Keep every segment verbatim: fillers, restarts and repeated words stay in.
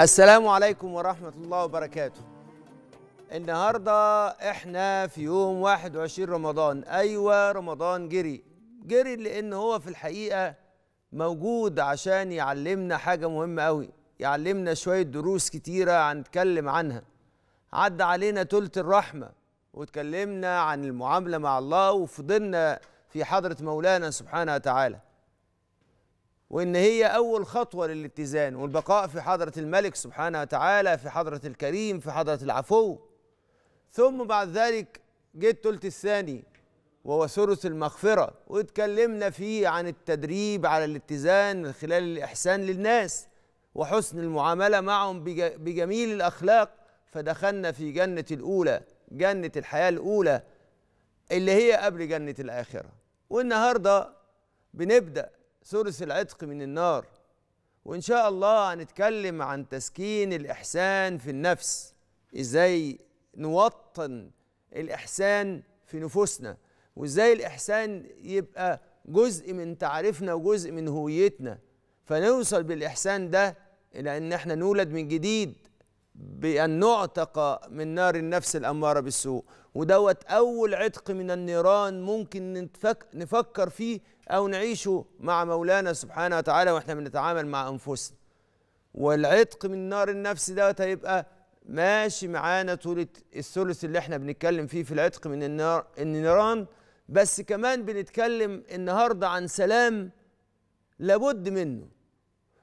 السلام عليكم ورحمة الله وبركاته. النهاردة احنا في يوم واحد وعشرين رمضان. ايوه رمضان جري جري لان هو في الحقيقة موجود عشان يعلمنا حاجة مهمة قوي، يعلمنا شوية دروس كتيرة هنتكلم عنها. عدى علينا تلت الرحمة واتكلمنا عن المعاملة مع الله وفضلنا في حضرة مولانا سبحانه وتعالى، وإن هي أول خطوة للاتزان والبقاء في حضرة الملك سبحانه وتعالى، في حضرة الكريم، في حضرة العفو. ثم بعد ذلك جه الثلث الثاني وهو ثلث المغفرة، واتكلمنا فيه عن التدريب على الاتزان من خلال الإحسان للناس وحسن المعاملة معهم بجميل الأخلاق، فدخلنا في جنة الأولى، جنة الحياة الأولى اللي هي قبل جنة الآخرة. والنهاردة بنبدأ ثلث العتق من النار، وإن شاء الله هنتكلم عن تسكين الإحسان في النفس، إزاي نوطن الإحسان في نفوسنا، وإزاي الإحسان يبقى جزء من تعريفنا وجزء من هويتنا، فنوصل بالإحسان ده إلى أن احنا نولد من جديد بأن نعتق من نار النفس الأمارة بالسوء. ودوت أول عتق من النيران ممكن نفكر فيه أو نعيشه مع مولانا سبحانه وتعالى وإحنا بنتعامل مع أنفسنا. والعتق من نار النفس دوت هيبقى ماشي معانا طول الثلث اللي إحنا بنتكلم فيه في العتق من النار النيران. بس كمان بنتكلم النهارده عن سلام لابد منه.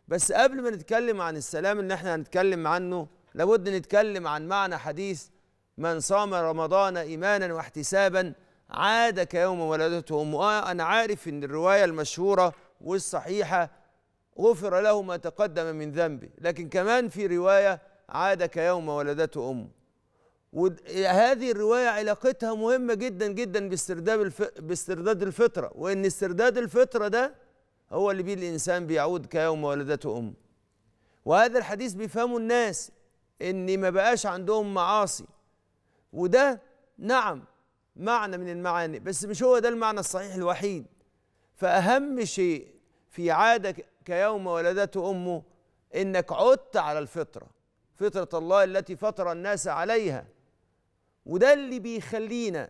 بس قبل ما نتكلم عن السلام اللي إحنا هنتكلم عنه، لابد نتكلم عن معنى حديث من صام رمضان إيمانا واحتسابا عاد كيوم ولدته أمه. أنا عارف إن الرواية المشهورة والصحيحة غفر له ما تقدم من ذنبه، لكن كمان في رواية عاد كيوم ولدته أمه، وهذه الرواية علاقتها مهمة جدا جدا باسترداد باسترداد الفطرة، وإن استرداد الفطرة ده هو اللي بيه الإنسان بيعود كيوم ولدته أمه. وهذا الحديث بيفهمه الناس إن ما بقاش عندهم معاصي، وده نعم معنى من المعاني، بس مش هو ده المعنى الصحيح الوحيد. فأهم شيء في عادة كيوم ولدته أمه إنك عدت على الفطرة، فطرة الله التي فطر الناس عليها، وده اللي بيخلينا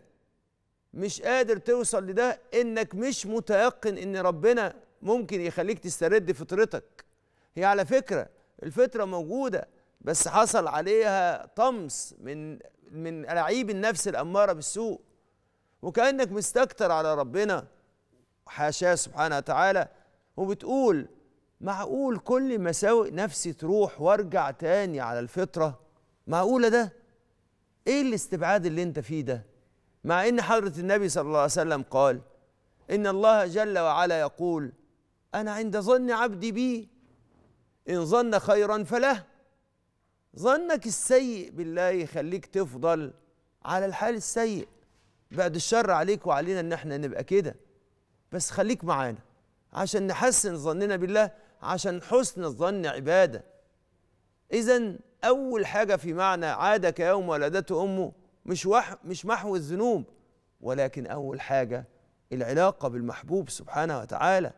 مش قادر توصل لده، إنك مش متيقن إن ربنا ممكن يخليك تسترد فطرتك. هي على فكرة الفطرة موجودة، بس حصل عليها طمس من من لعيب النفس الأمارة بالسوء، وكأنك مستكتر على ربنا حاشاه سبحانه وتعالى، وبتقول معقول كل مساوئ نفسي تروح وارجع تاني على الفطرة؟ معقولة ده؟ ايه الاستبعاد اللي انت فيه ده؟ مع ان حضرة النبي صلى الله عليه وسلم قال ان الله جل وعلا يقول انا عند ظن عبدي بي ان ظن خيرا فله. ظنك السيء بالله يخليك تفضل على الحال السيء، بعد الشر عليك وعلينا ان احنا نبقى كده، بس خليك معانا عشان نحسن ظننا بالله، عشان حسن الظن عبادة. اذا اول حاجة في معنى عاد كيوم ولدته امه مش وح مش محو الذنوب، ولكن اول حاجة العلاقة بالمحبوب سبحانه وتعالى.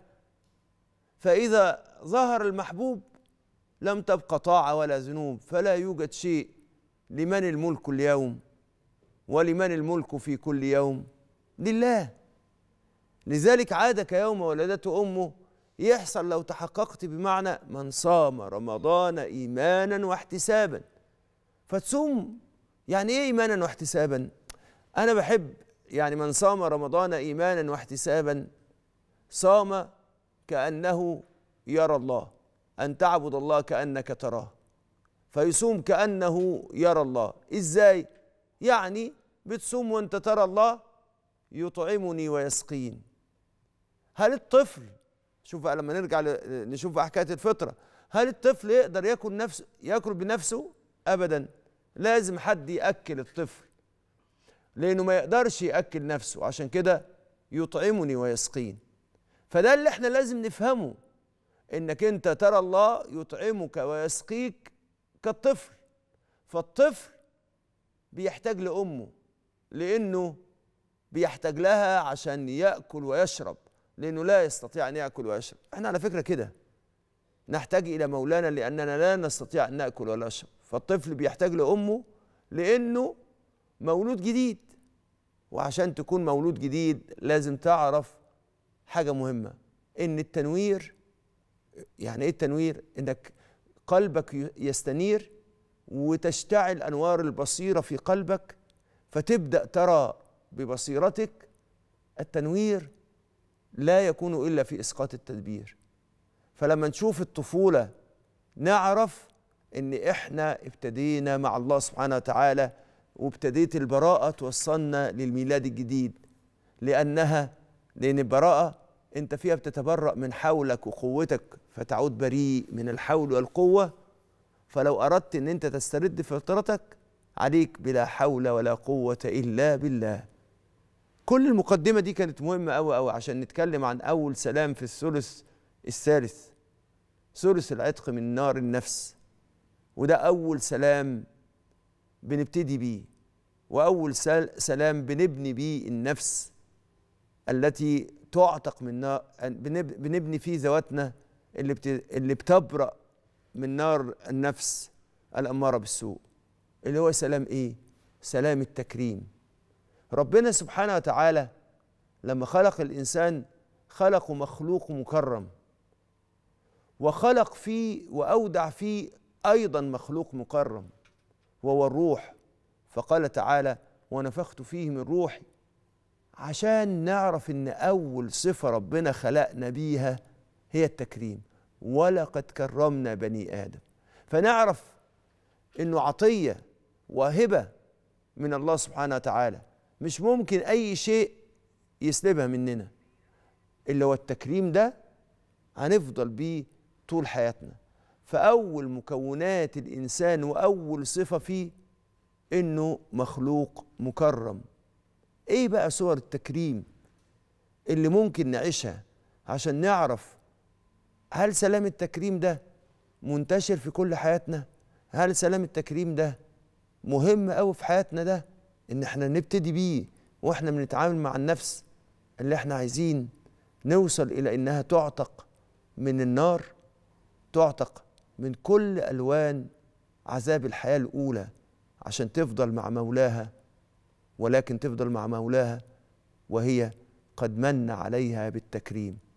فاذا ظهر المحبوب لم تبقى طاعة ولا ذنوب، فلا يوجد شيء. لمن الملك اليوم ولمن الملك في كل يوم؟ لله. لذلك عاد كيوم ولدته أمه يحصل لو تحققت بمعنى من صام رمضان إيمانا واحتسابا. فتصوم يعني إيه إيمانا واحتسابا؟ أنا بحب يعني من صام رمضان إيمانا واحتسابا، صام كأنه يرى الله، أن تعبد الله كأنك تراه، فيصوم كأنه يرى الله. إزاي؟ يعني بتصوم وأنت ترى الله يطعمني ويسقين. هل الطفل، شوف لما نرجع نشوف حكاية الفطرة، هل الطفل يقدر ياكل نفسه ياكل بنفسه؟ أبدا، لازم حد يأكل الطفل لأنه ما يقدرش يأكل نفسه، عشان كده يطعمني ويسقين. فده اللي احنا لازم نفهمه، إنك أنت ترى الله يطعمك ويسقيك كالطفل. فالطفل بيحتاج لأمه لأنه بيحتاج لها عشان يأكل ويشرب، لأنه لا يستطيع أن يأكل ويشرب. إحنا على فكرة كده نحتاج إلى مولانا لأننا لا نستطيع أن نأكل ولا نشرب. فالطفل بيحتاج لأمه لأنه مولود جديد، وعشان تكون مولود جديد لازم تعرف حاجة مهمة، إن التنوير، يعني إيه التنوير؟ إنك قلبك يستنير وتشتعل أنوار البصيرة في قلبك، فتبدأ ترى ببصيرتك. التنوير لا يكون إلا في إسقاط التدبير. فلما نشوف الطفولة نعرف إن إحنا ابتدينا مع الله سبحانه وتعالى، وابتديت البراءة توصلنا للميلاد الجديد، لأنها لأن البراءة أنت فيها بتتبرأ من حولك وقوتك فتعود بريء من الحول والقوة. فلو أردت أن أنت تسترد فطرتك عليك بلا حول ولا قوة إلا بالله. كل المقدمة دي كانت مهمة أوي أوي عشان نتكلم عن أول سلام في الثلث الثالث، ثلث العتق من نار النفس، وده أول سلام بنبتدي بيه، وأول سلام بنبني بيه النفس التي تعتق من نار، بنبني فيه ذواتنا اللي اللي بتبرأ من نار النفس الأمارة بالسوء، اللي هو سلام إيه؟ سلام التكريم. ربنا سبحانه وتعالى لما خلق الإنسان خلق مخلوق مكرم، وخلق فيه وأودع فيه أيضا مخلوق مكرم وهو الروح. فقال تعالى: ونفخت فيه من روحي. عشان نعرف إن أول صفة ربنا خلقنا بيها هي التكريم، ولقد كرمنا بني آدم. فنعرف إنه عطية وهبة من الله سبحانه وتعالى، مش ممكن أي شيء يسلبها مننا، اللي هو التكريم ده هنفضل بيه طول حياتنا. فأول مكونات الإنسان وأول صفة فيه إنه مخلوق مكرم. إيه بقى صور التكريم اللي ممكن نعيشها عشان نعرف هل سلام التكريم ده منتشر في كل حياتنا؟ هل سلام التكريم ده مهم أوي في حياتنا؟ ده إن إحنا نبتدي بيه وإحنا بنتعامل مع النفس اللي إحنا عايزين نوصل إلى إنها تعتق من النار، تعتق من كل ألوان عذاب الحياة الأولى، عشان تفضل مع مولاها، ولكن تفضل مع مولاها وهي قد من عليها بالتكريم.